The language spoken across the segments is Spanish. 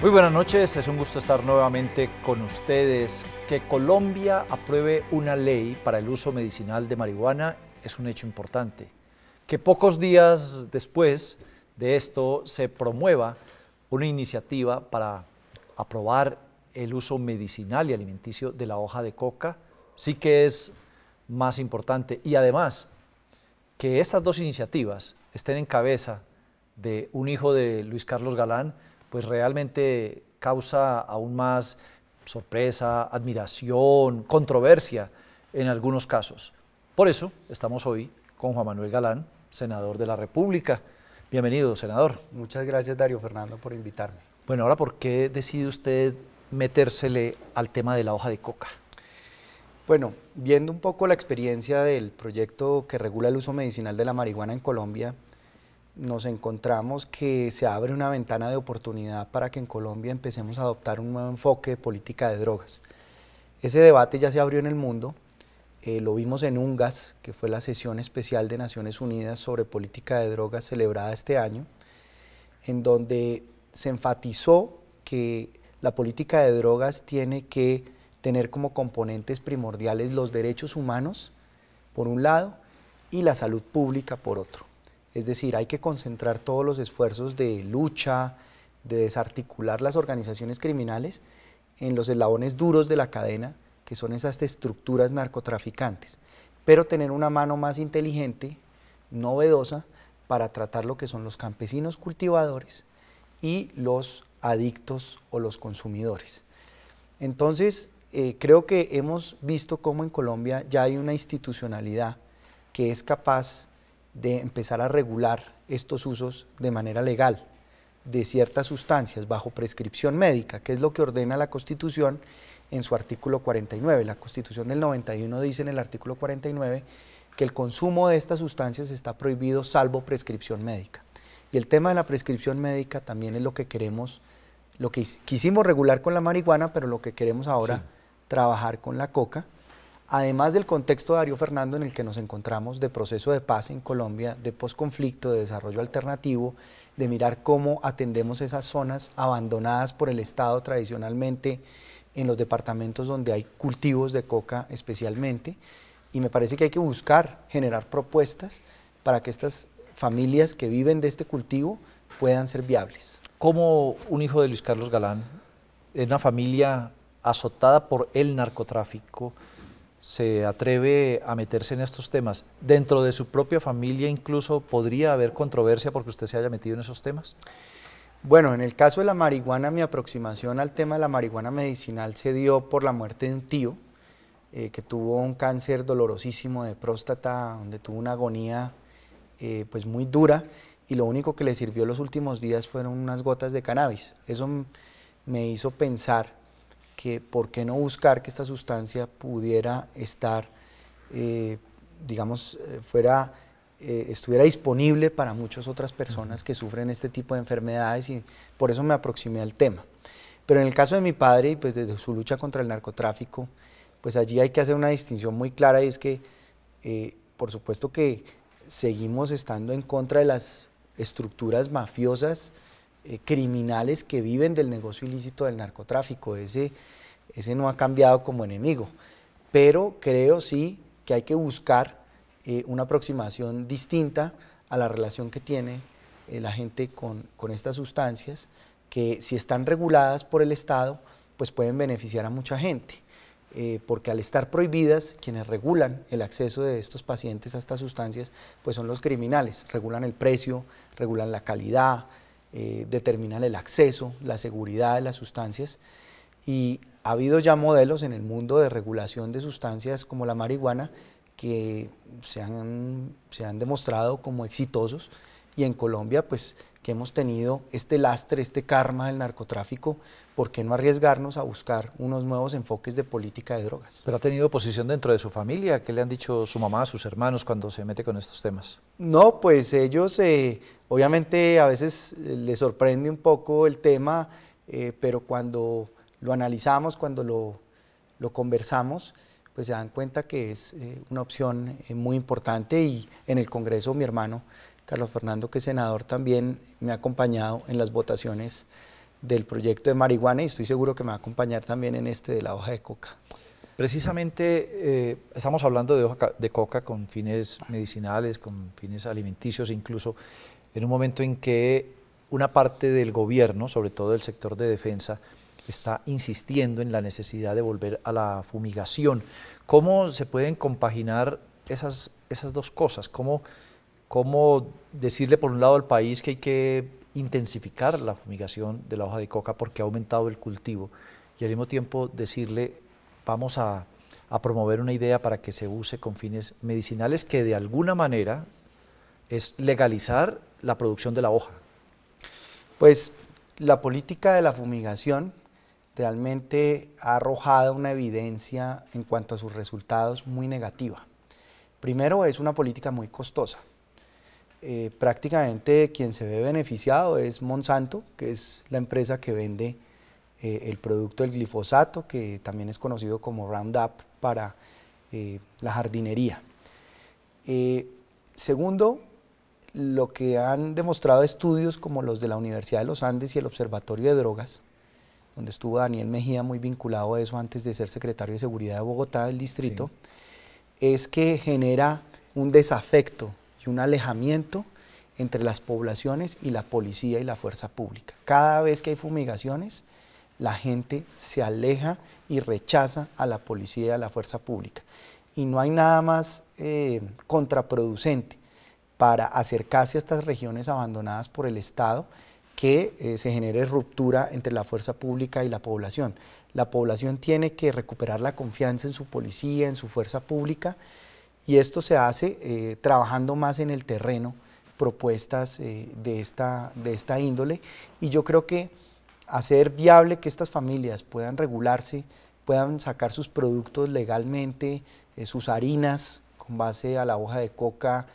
Muy buenas noches, es un gusto estar nuevamente con ustedes. Que Colombia apruebe una ley para el uso medicinal de marihuana es un hecho importante. Que pocos días después de esto se promueva una iniciativa para aprobar el uso medicinal y alimenticio de la hoja de coca, sí que es más importante. Y además, que estas dos iniciativas estén en cabeza de un hijo de Luis Carlos Galán, pues realmente causa aún más sorpresa, admiración, controversia en algunos casos. Por eso estamos hoy con Juan Manuel Galán, senador de la República. Bienvenido, senador. Muchas gracias, Darío Fernando, por invitarme. Bueno, ahora, ¿por qué decide usted metérsele al tema de la hoja de coca? Bueno, viendo un poco la experiencia del proyecto que regula el uso medicinal de la marihuana en Colombia, nos encontramos que se abre una ventana de oportunidad para que en Colombia empecemos a adoptar un nuevo enfoque de política de drogas. Ese debate ya se abrió en el mundo, lo vimos en UNGASS, que fue la sesión especial de Naciones Unidas sobre política de drogas celebrada este año, en donde se enfatizó que la política de drogas tiene que tener como componentes primordiales los derechos humanos, por un lado, y la salud pública, por otro. Es decir, hay que concentrar todos los esfuerzos de lucha, de desarticular las organizaciones criminales en los eslabones duros de la cadena, que son esas estructuras narcotraficantes, pero tener una mano más inteligente, novedosa, para tratar lo que son los campesinos cultivadores y los adictos o los consumidores. Entonces, creo que hemos visto cómo en Colombia ya hay una institucionalidad que es capaz de empezar a regular estos usos de manera legal de ciertas sustancias bajo prescripción médica, que es lo que ordena la Constitución en su artículo 49. La Constitución del 91 dice en el artículo 49 que el consumo de estas sustancias está prohibido salvo prescripción médica. Y el tema de la prescripción médica también es lo que queremos, lo que quisimos regular con la marihuana, pero lo que queremos ahora trabajar con la coca. Además del contexto, Darío Fernando, en el que nos encontramos de proceso de paz en Colombia, de posconflicto, de desarrollo alternativo, de mirar cómo atendemos esas zonas abandonadas por el Estado tradicionalmente en los departamentos donde hay cultivos de coca especialmente, y me parece que hay que buscar generar propuestas para que estas familias que viven de este cultivo puedan ser viables. Como un hijo de Luis Carlos Galán, en una familia azotada por el narcotráfico, se atreve a meterse en estos temas. ¿Dentro de su propia familia incluso podría haber controversia porque usted se haya metido en esos temas? Bueno, en el caso de la marihuana, mi aproximación al tema de la marihuana medicinal se dio por la muerte de un tío que tuvo un cáncer dolorosísimo de próstata, donde tuvo una agonía pues muy dura, y lo único que le sirvió los últimos días fueron unas gotas de cannabis. Eso me hizo pensar que por qué no buscar que esta sustancia pudiera estar, digamos, estuviera disponible para muchas otras personas que sufren este tipo de enfermedades, y por eso me aproximé al tema. Pero en el caso de mi padre, pues desde su lucha contra el narcotráfico, pues allí hay que hacer una distinción muy clara, y es que, por supuesto que seguimos estando en contra de las estructuras mafiosas, criminales que viven del negocio ilícito del narcotráfico. Ese no ha cambiado como enemigo, pero creo sí que hay que buscar una aproximación distinta a la relación que tiene la gente con estas sustancias, que si están reguladas por el Estado, pues pueden beneficiar a mucha gente, porque al estar prohibidas, quienes regulan el acceso de estos pacientes a estas sustancias, pues son los criminales. Regulan el precio, regulan la calidad, determinan el acceso, la seguridad de las sustancias, y ha habido ya modelos en el mundo de regulación de sustancias como la marihuana que se han demostrado como exitosos, y en Colombia, pues que hemos tenido este lastre, este karma del narcotráfico, ¿por qué no arriesgarnos a buscar unos nuevos enfoques de política de drogas? ¿Pero ha tenido oposición dentro de su familia? ¿Qué le han dicho su mamá, sus hermanos cuando se mete con estos temas? No, pues ellos obviamente a veces les sorprende un poco el tema, pero cuando lo analizamos, cuando lo conversamos, pues se dan cuenta que es una opción muy importante, y en el Congreso mi hermano Carlos Fernando, que es senador, también me ha acompañado en las votaciones del proyecto de marihuana, y estoy seguro que me va a acompañar también en este de la hoja de coca. Precisamente estamos hablando de hoja de coca con fines medicinales, con fines alimenticios, incluso en un momento en que una parte del gobierno, sobre todo del sector de defensa, está insistiendo en la necesidad de volver a la fumigación. ¿Cómo se pueden compaginar esas dos cosas? ¿Cómo decirle por un lado al país que hay que intensificar la fumigación de la hoja de coca porque ha aumentado el cultivo, y al mismo tiempo decirle vamos a promover una idea para que se use con fines medicinales, que de alguna manera es legalizar la producción de la hoja? Pues la política de la fumigación realmente ha arrojado una evidencia en cuanto a sus resultados muy negativa. Primero, es una política muy costosa. Prácticamente quien se ve beneficiado es Monsanto, que es la empresa que vende el producto del glifosato, que también es conocido como Roundup, para la jardinería. Segundo, lo que han demostrado estudios como los de la Universidad de los Andes y el Observatorio de Drogas, donde estuvo Daniel Mejía muy vinculado a eso antes de ser secretario de Seguridad de Bogotá del distrito, sí, es que genera un desafecto y un alejamiento entre las poblaciones y la policía y la fuerza pública. Cada vez que hay fumigaciones, la gente se aleja y rechaza a la policía y a la fuerza pública. Y no hay nada más contraproducente para acercarse a estas regiones abandonadas por el Estado que se genere ruptura entre la fuerza pública y la población. La población tiene que recuperar la confianza en su policía, en su fuerza pública, y esto se hace trabajando más en el terreno propuestas de esta índole, y yo creo que hacer viable que estas familias puedan regularse, puedan sacar sus productos legalmente, sus harinas con base a la hoja de coca,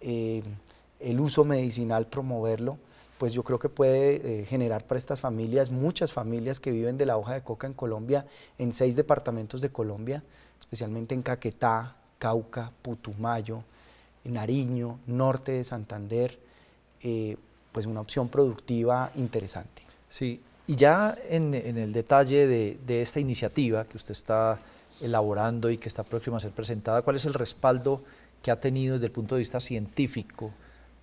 el uso medicinal, promoverlo, pues yo creo que puede generar para estas familias, muchas familias que viven de la hoja de coca en Colombia, en 6 departamentos de Colombia, especialmente en Caquetá, Cauca, Putumayo, Nariño, Norte de Santander, pues una opción productiva interesante. Sí, y ya en el detalle de esta iniciativa que usted está elaborando y que está próxima a ser presentada, ¿cuál es el respaldo que ha tenido desde el punto de vista científico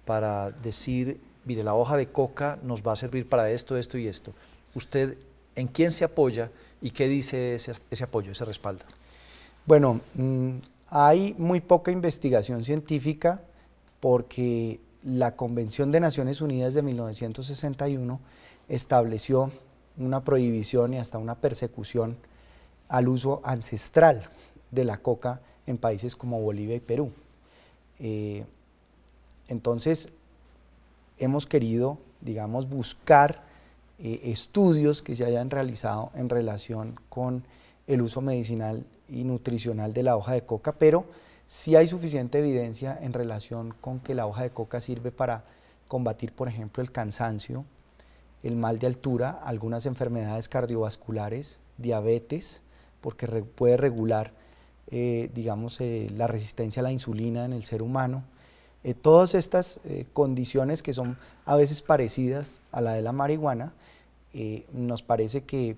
para decir, mire, la hoja de coca nos va a servir para esto, esto y esto? ¿Usted en quién se apoya y qué dice ese apoyo, ese respaldo? Bueno, hay muy poca investigación científica porque la Convención de Naciones Unidas de 1961 estableció una prohibición y hasta una persecución al uso ancestral de la coca en países como Bolivia y Perú. Entonces, hemos querido, digamos, buscar estudios que se hayan realizado en relación con el uso medicinal y nutricional de la hoja de coca, pero sí hay suficiente evidencia en relación con que la hoja de coca sirve para combatir, por ejemplo, el cansancio, el mal de altura, algunas enfermedades cardiovasculares, diabetes, porque puede regular, digamos, la resistencia a la insulina en el ser humano. Todas estas condiciones que son a veces parecidas a la de la marihuana, nos parece que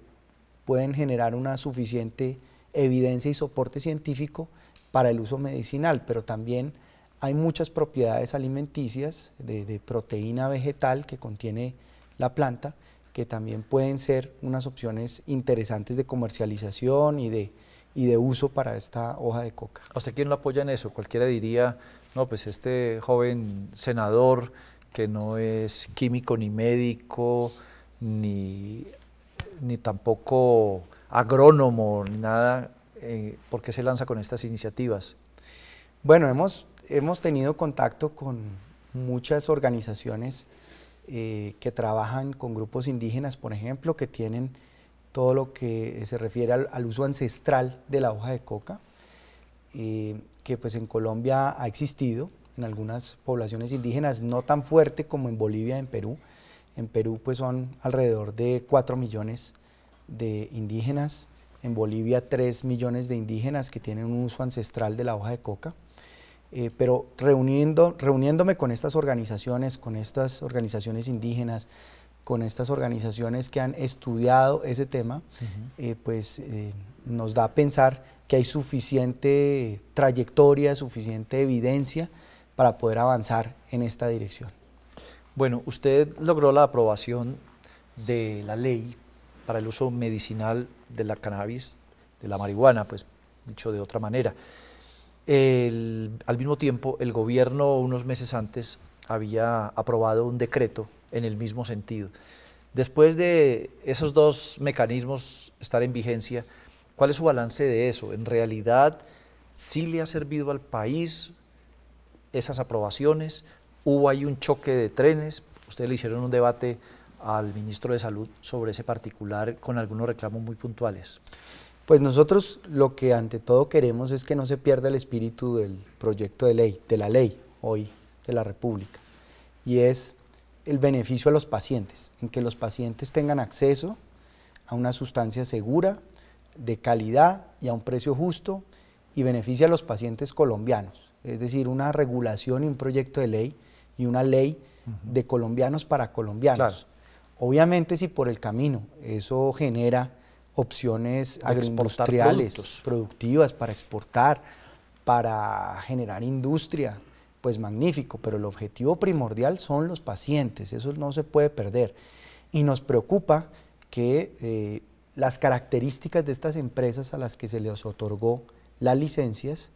pueden generar una suficiente evidencia y soporte científico para el uso medicinal, pero también hay muchas propiedades alimenticias de proteína vegetal que contiene la planta, que también pueden ser unas opciones interesantes de comercialización y de uso para esta hoja de coca. ¿A usted quién lo apoya en eso? Cualquiera diría, no, pues este joven senador que no es químico ni médico, ni tampoco agrónomo, ni nada, ¿por qué se lanza con estas iniciativas? Bueno, hemos tenido contacto con muchas organizaciones que trabajan con grupos indígenas, por ejemplo, que tienen todo lo que se refiere al uso ancestral de la hoja de coca, que pues en Colombia ha existido en algunas poblaciones indígenas, no tan fuerte como en Bolivia, en Perú. En Perú pues son alrededor de 4 millones de indígenas, en Bolivia 3 millones de indígenas que tienen un uso ancestral de la hoja de coca. Pero reuniéndome con estas organizaciones indígenas, con estas organizaciones que han estudiado ese tema, nos da a pensar que hay suficiente trayectoria, suficiente evidencia para poder avanzar en esta dirección. Bueno, usted logró la aprobación de la ley para el uso medicinal de la cannabis, de la marihuana, pues dicho de otra manera. Al mismo tiempo, el gobierno unos meses antes había aprobado un decreto en el mismo sentido. Después de esos dos mecanismos estar en vigencia, ¿cuál es su balance de eso? ¿En realidad sí le ha servido al país esas aprobaciones? ¿Hubo ahí un choque de trenes? Ustedes le hicieron un debate al ministro de Salud sobre ese particular con algunos reclamos muy puntuales. Pues nosotros lo que ante todo queremos es que no se pierda el espíritu del proyecto de ley, de la ley hoy de la República, y es el beneficio a los pacientes, en que los pacientes tengan acceso a una sustancia segura, de calidad y a un precio justo, y beneficia a los pacientes colombianos, es decir, una regulación y un proyecto de ley y una ley de colombianos para colombianos. Claro. Obviamente si por el camino eso genera opciones agroindustriales, productivas para exportar, para generar industria, pues magnífico, pero el objetivo primordial son los pacientes, eso no se puede perder. Y nos preocupa que las características de estas empresas a las que se les otorgó las licencias,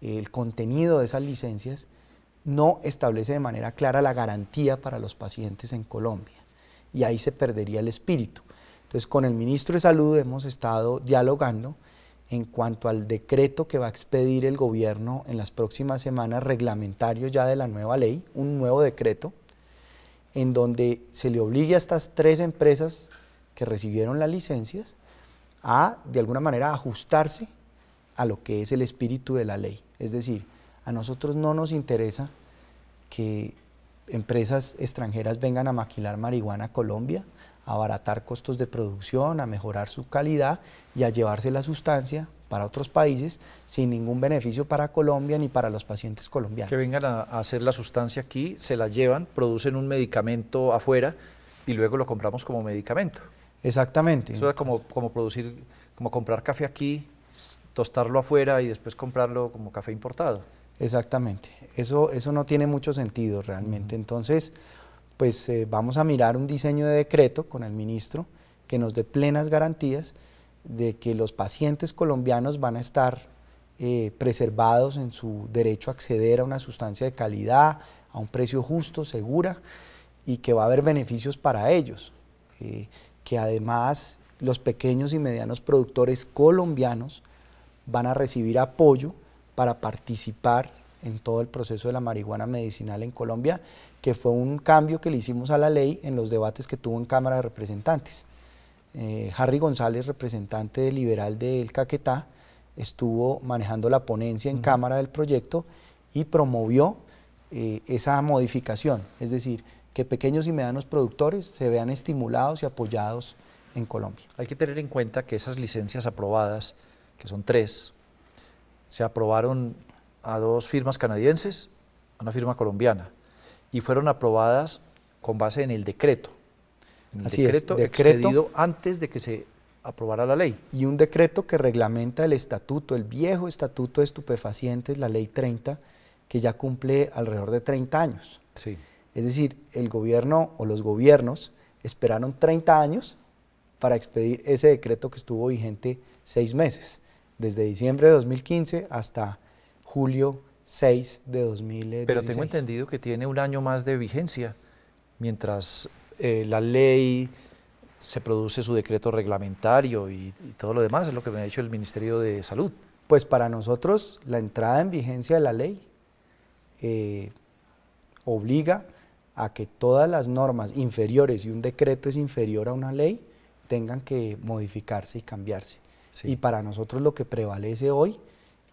el contenido de esas licencias, no establece de manera clara la garantía para los pacientes en Colombia. Y ahí se perdería el espíritu. Entonces, con el ministro de Salud hemos estado dialogando en cuanto al decreto que va a expedir el gobierno en las próximas semanas, reglamentario ya de la nueva ley, un nuevo decreto, en donde se le obligue a estas tres empresas que recibieron las licencias a, de alguna manera, ajustarse a lo que es el espíritu de la ley. Es decir, a nosotros no nos interesa que empresas extranjeras vengan a maquilar marihuana a Colombia, a abaratar costos de producción, a mejorar su calidad y a llevarse la sustancia para otros países sin ningún beneficio para Colombia ni para los pacientes colombianos. Que vengan a hacer la sustancia aquí, se la llevan, producen un medicamento afuera y luego lo compramos como medicamento. Exactamente. Eso es como comprar café aquí, tostarlo afuera y después comprarlo como café importado. Exactamente, eso no tiene mucho sentido realmente. Entonces, pues vamos a mirar un diseño de decreto con el ministro que nos dé plenas garantías de que los pacientes colombianos van a estar preservados en su derecho a acceder a una sustancia de calidad, a un precio justo, segura, y que va a haber beneficios para ellos, que además los pequeños y medianos productores colombianos van a recibir apoyo para participar en todo el proceso de la marihuana medicinal en Colombia, que fue un cambio que le hicimos a la ley en los debates que tuvo en Cámara de Representantes. Harry González, representante liberal del Caquetá, estuvo manejando la ponencia en Cámara del proyecto y promovió esa modificación, es decir, que pequeños y medianos productores se vean estimulados y apoyados en Colombia. Hay que tener en cuenta que esas licencias aprobadas, que son tres, se aprobaron a dos firmas canadienses, a una firma colombiana, y fueron aprobadas con base en el decreto. Así es, decreto expedido antes de que se aprobara la ley. Y un decreto que reglamenta el estatuto, el viejo estatuto de estupefacientes, la ley 30, que ya cumple alrededor de 30 años. Sí. Es decir, el gobierno o los gobiernos esperaron 30 años para expedir ese decreto que estuvo vigente 6 meses. Desde diciembre de 2015 hasta julio 6 de 2016. Pero tengo entendido que tiene un año más de vigencia, mientras la ley se produce su decreto reglamentario y todo lo demás, es lo que me ha dicho el Ministerio de Salud. Pues para nosotros la entrada en vigencia de la ley obliga a que todas las normas inferiores, y un decreto es inferior a una ley, tengan que modificarse y cambiarse. Sí. Y para nosotros lo que prevalece hoy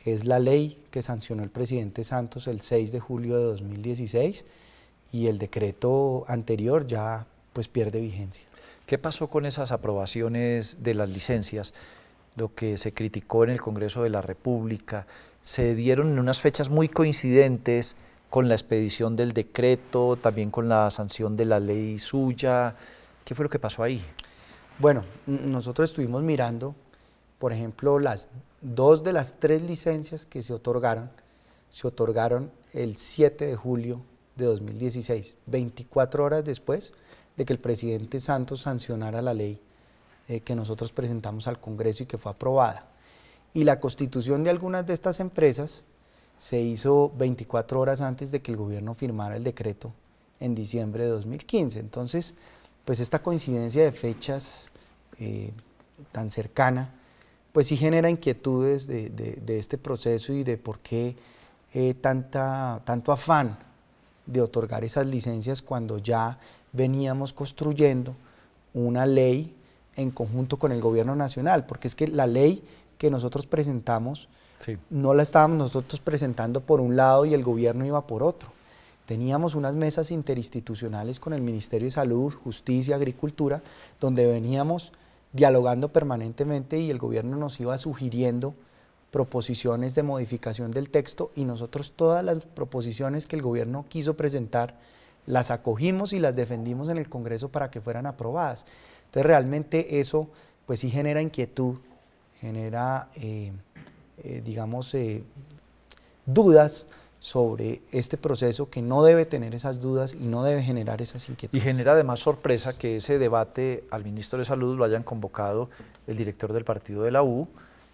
es la ley que sancionó el presidente Santos el 6 de julio de 2016 y el decreto anterior ya pues pierde vigencia. ¿Qué pasó con esas aprobaciones de las licencias? Lo que se criticó en el Congreso de la República, se dieron en unas fechas muy coincidentes con la expedición del decreto, también con la sanción de la ley suya, ¿Qué fue lo que pasó ahí? Bueno, nosotros estuvimos mirando, por ejemplo, las 2 de las 3 licencias que se otorgaron el 7 de julio de 2016, 24 horas después de que el presidente Santos sancionara la ley que nosotros presentamos al Congreso y que fue aprobada. Y la constitución de algunas de estas empresas se hizo 24 horas antes de que el gobierno firmara el decreto en diciembre de 2015. Entonces, pues esta coincidencia de fechas tan cercana, pues sí genera inquietudes de este proceso y de por qué tanto afán de otorgar esas licencias cuando ya veníamos construyendo una ley en conjunto con el gobierno nacional, porque es que la ley que nosotros presentamos, sí, no la estábamos nosotros presentando por un lado y el gobierno iba por otro. Teníamos unas mesas interinstitucionales con el Ministerio de Salud, Justicia, Agricultura, donde veníamos dialogando permanentemente y el gobierno nos iba sugiriendo proposiciones de modificación del texto y nosotros todas las proposiciones que el gobierno quiso presentar las acogimos y las defendimos en el Congreso para que fueran aprobadas. Entonces realmente eso pues sí genera inquietud, genera, dudas sobre este proceso que no debe tener esas dudas y no debe generar esas inquietudes. Y genera además sorpresa que ese debate al ministro de Salud lo hayan convocado el director del partido de la U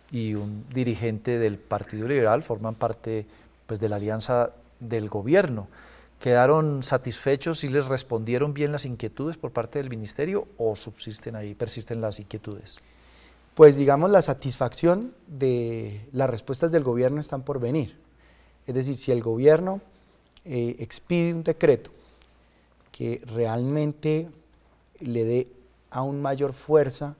y un dirigente del Partido Liberal, forman parte pues de la alianza del gobierno. ¿Quedaron satisfechos y les respondieron bien las inquietudes por parte del ministerio o subsisten ahí, persisten las inquietudes? Pues digamos la satisfacción de las respuestas del gobierno están por venir. Es decir, si el gobierno expide un decreto que realmente le dé aún mayor fuerza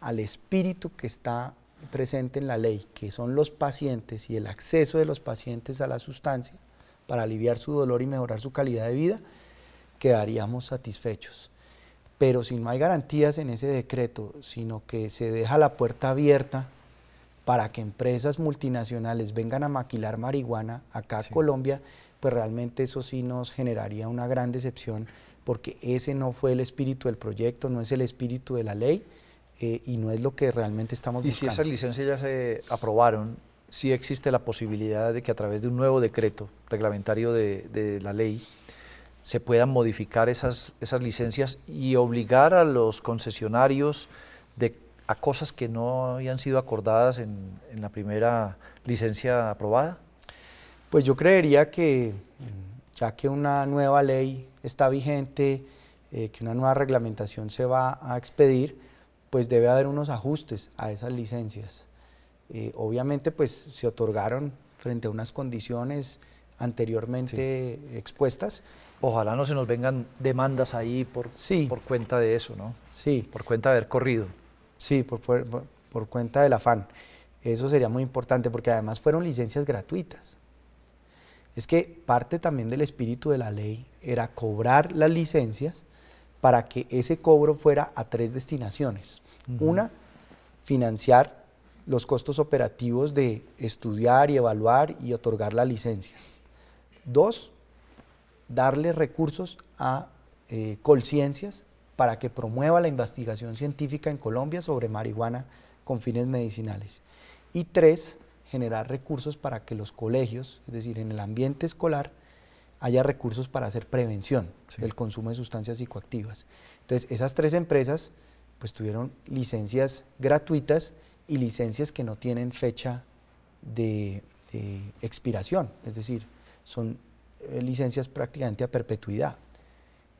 al espíritu que está presente en la ley, que son los pacientes y el acceso de los pacientes a la sustancia para aliviar su dolor y mejorar su calidad de vida, quedaríamos satisfechos. Pero si no hay garantías en ese decreto, sino que se deja la puerta abierta para que empresas multinacionales vengan a maquilar marihuana acá, sí, a Colombia, pues realmente eso sí nos generaría una gran decepción, porque ese no fue el espíritu del proyecto, no es el espíritu de la ley y no es lo que realmente estamos buscando. Y si esas licencias ya se aprobaron, sí existe la posibilidad de que a través de un nuevo decreto reglamentario de la ley se puedan modificar esas licencias y obligar a los concesionarios a cosas que no habían sido acordadas en la primera licencia aprobada? Pues yo creería que ya que una nueva ley está vigente, que una nueva reglamentación se va a expedir, pues debe haber unos ajustes a esas licencias. Obviamente pues se otorgaron frente a unas condiciones anteriormente, sí, expuestas. Ojalá no se nos vengan demandas ahí por cuenta de eso, ¿no? Sí. Por cuenta de haber corrido. Sí, por cuenta del afán. Eso sería muy importante porque además fueron licencias gratuitas. Es que parte también del espíritu de la ley era cobrar las licencias para que ese cobro fuera a 3 destinaciones. Una, financiar los costos operativos de estudiar y evaluar y otorgar las licencias. 2, darle recursos a Colciencias para que promueva la investigación científica en Colombia sobre marihuana con fines medicinales. Y 3, generar recursos para que los colegios, es decir, en el ambiente escolar, haya recursos para hacer prevención, sí, del consumo de sustancias psicoactivas. Entonces, esas 3 empresas pues tuvieron licencias gratuitas y licencias que no tienen fecha de expiración, es decir, son licencias prácticamente a perpetuidad.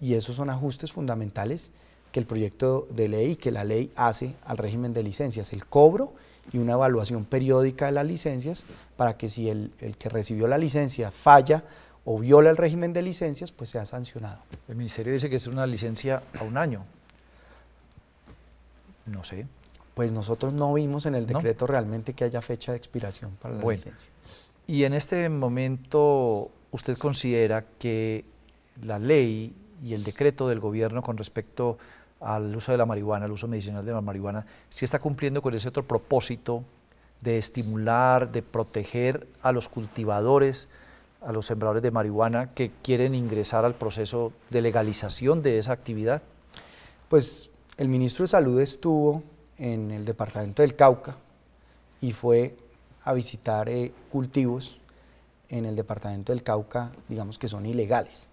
Y esos son ajustes fundamentales que el proyecto de ley y que la ley hace al régimen de licencias, el cobro y una evaluación periódica de las licencias para que si el que recibió la licencia falla o viola el régimen de licencias, pues sea sancionado. El ministerio dice que es una licencia a 1 año. No sé. Pues nosotros no vimos en el decreto, ¿no?, realmente que haya fecha de expiración para la licencia. Y en este momento, ¿usted considera que la ley y el decreto del gobierno con respecto al uso de la marihuana, al uso medicinal de la marihuana, sí está cumpliendo con ese otro propósito de estimular, de proteger a los cultivadores, a los sembradores de marihuana que quieren ingresar al proceso de legalización de esa actividad? Pues el ministro de Salud estuvo en el departamento del Cauca y fue a visitar cultivos en el departamento del Cauca, digamos que son ilegales,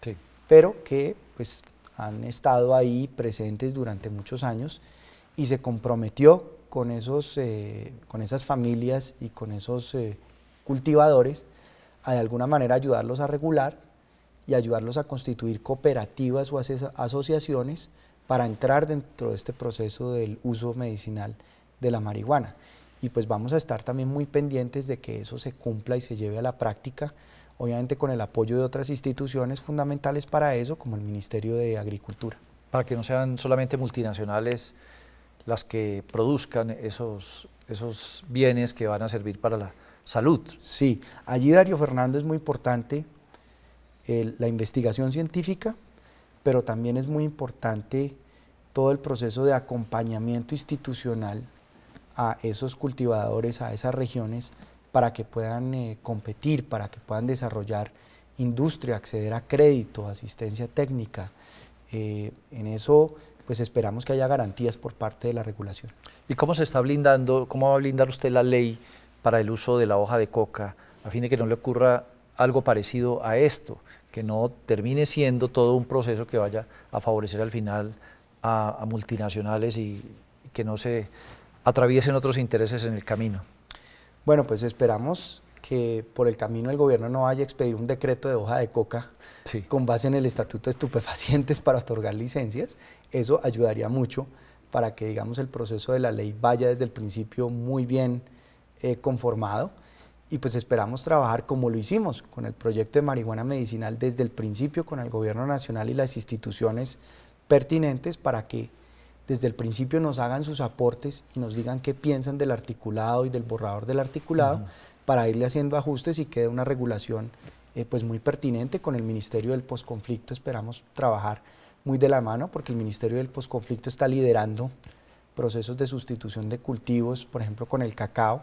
sí, pero que pues han estado ahí presentes durante muchos años, y se comprometió con esos, con esas familias y con esos cultivadores a de alguna manera ayudarlos a regular y ayudarlos a constituir cooperativas o asociaciones para entrar dentro de este proceso del uso medicinal de la marihuana. Y pues vamos a estar también muy pendientes de que eso se cumpla y se lleve a la práctica, obviamente con el apoyo de otras instituciones fundamentales para eso, como el Ministerio de Agricultura. Para que no sean solamente multinacionales las que produzcan esos bienes que van a servir para la salud. Sí, allí, Darío Fernando, es muy importante la investigación científica, pero también es muy importante todo el proceso de acompañamiento institucional a esos cultivadores, a esas regiones, para que puedan competir, para que puedan desarrollar industria, acceder a crédito, asistencia técnica. En eso pues esperamos que haya garantías por parte de la regulación. ¿Y cómo se está blindando, cómo va a blindar usted la ley para el uso de la hoja de coca, a fin de que no le ocurra algo parecido a esto, que no termine siendo todo un proceso que vaya a favorecer al final a multinacionales y que no se atraviesen otros intereses en el camino? Bueno, pues esperamos que por el camino el gobierno no vaya a expedir un decreto de hoja de coca, sí, con base en el Estatuto de Estupefacientes para otorgar licencias. Eso ayudaría mucho para que, digamos, el proceso de la ley vaya desde el principio muy bien conformado, y pues esperamos trabajar como lo hicimos con el proyecto de marihuana medicinal desde el principio con el gobierno nacional y las instituciones pertinentes para que desde el principio nos hagan sus aportes y nos digan qué piensan del articulado y del borrador del articulado, para irle haciendo ajustes y quede una regulación pues muy pertinente. Con el Ministerio del Posconflicto esperamos trabajar muy de la mano, porque el Ministerio del Posconflicto está liderando procesos de sustitución de cultivos, por ejemplo con el cacao,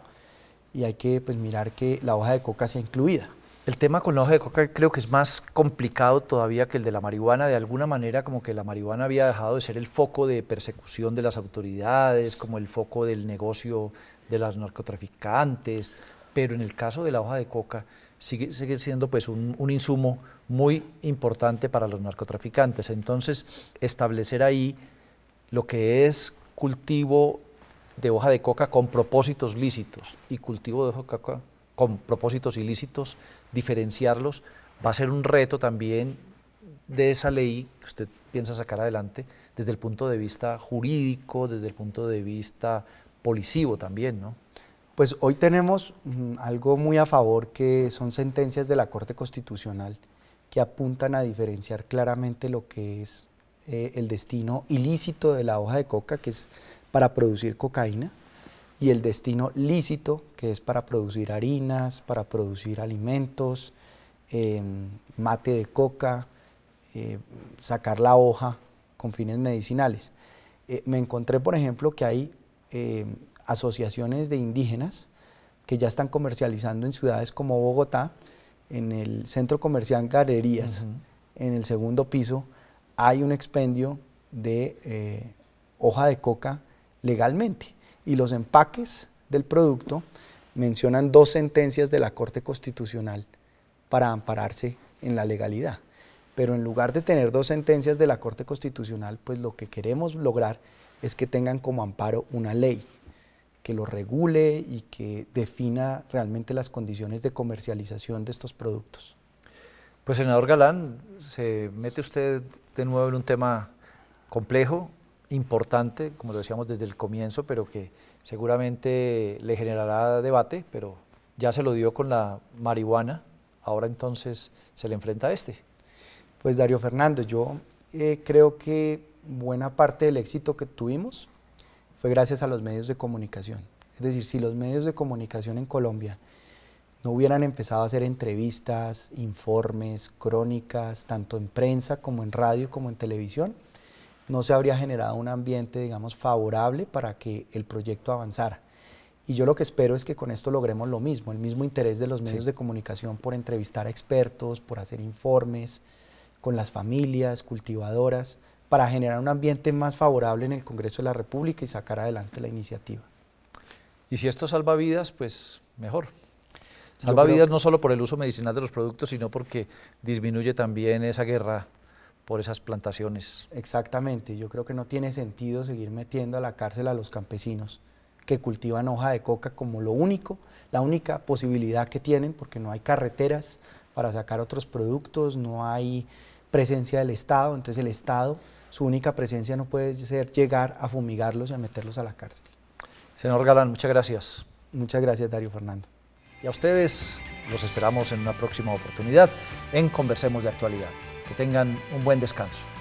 y hay que pues mirar que la hoja de coca sea incluida. El tema con la hoja de coca creo que es más complicado todavía que el de la marihuana. De alguna manera, como que la marihuana había dejado de ser el foco de persecución de las autoridades, como el foco del negocio de los narcotraficantes, pero en el caso de la hoja de coca sigue siendo pues un insumo muy importante para los narcotraficantes. Entonces, establecer ahí lo que es cultivo de hoja de coca con propósitos lícitos y cultivo de hoja de coca con propósitos ilícitos, diferenciarlos, va a ser un reto también de esa ley que usted piensa sacar adelante desde el punto de vista jurídico, desde el punto de vista policivo también, ¿no? Pues hoy tenemos algo muy a favor, que son sentencias de la Corte Constitucional que apuntan a diferenciar claramente lo que es el destino ilícito de la hoja de coca, que es para producir cocaína, y el destino lícito, que es para producir harinas, para producir alimentos, mate de coca, sacar la hoja con fines medicinales. Me encontré, por ejemplo, que hay asociaciones de indígenas que ya están comercializando en ciudades como Bogotá. En el centro comercial Galerías, en el segundo piso, hay un expendio de hoja de coca legalmente, y los empaques del producto mencionan dos sentencias de la Corte Constitucional para ampararse en la legalidad. Pero en lugar de tener dos sentencias de la Corte Constitucional, pues lo que queremos lograr es que tengan como amparo una ley que lo regule y que defina realmente las condiciones de comercialización de estos productos. Pues, senador Galán, se mete usted de nuevo en un tema complejo, importante, como lo decíamos desde el comienzo, pero que seguramente le generará debate, pero ya se lo dio con la marihuana, ahora entonces se le enfrenta a este. Pues, Darío Fernando, yo creo que buena parte del éxito que tuvimos fue gracias a los medios de comunicación. Es decir, si los medios de comunicación en Colombia no hubieran empezado a hacer entrevistas, informes, crónicas, tanto en prensa como en radio como en televisión, no se habría generado un ambiente, digamos, favorable para que el proyecto avanzara. Y yo lo que espero es que con esto logremos lo mismo, el mismo interés de los medios de comunicación por entrevistar a expertos, por hacer informes con las familias cultivadoras, para generar un ambiente más favorable en el Congreso de la República y sacar adelante la iniciativa. Y si esto salva vidas, pues mejor. Salva vidas no solo por el uso medicinal de los productos, sino porque disminuye también esa guerra por esas plantaciones. Exactamente, yo creo que no tiene sentido seguir metiendo a la cárcel a los campesinos que cultivan hoja de coca como lo único, la única posibilidad que tienen, porque no hay carreteras para sacar otros productos, no hay presencia del Estado, entonces el Estado, su única presencia no puede ser llegar a fumigarlos y a meterlos a la cárcel. Senador Galán, muchas gracias. Muchas gracias, Darío Fernando. Y a ustedes los esperamos en una próxima oportunidad en Conversemos de Actualidad. Que tengan un buen descanso.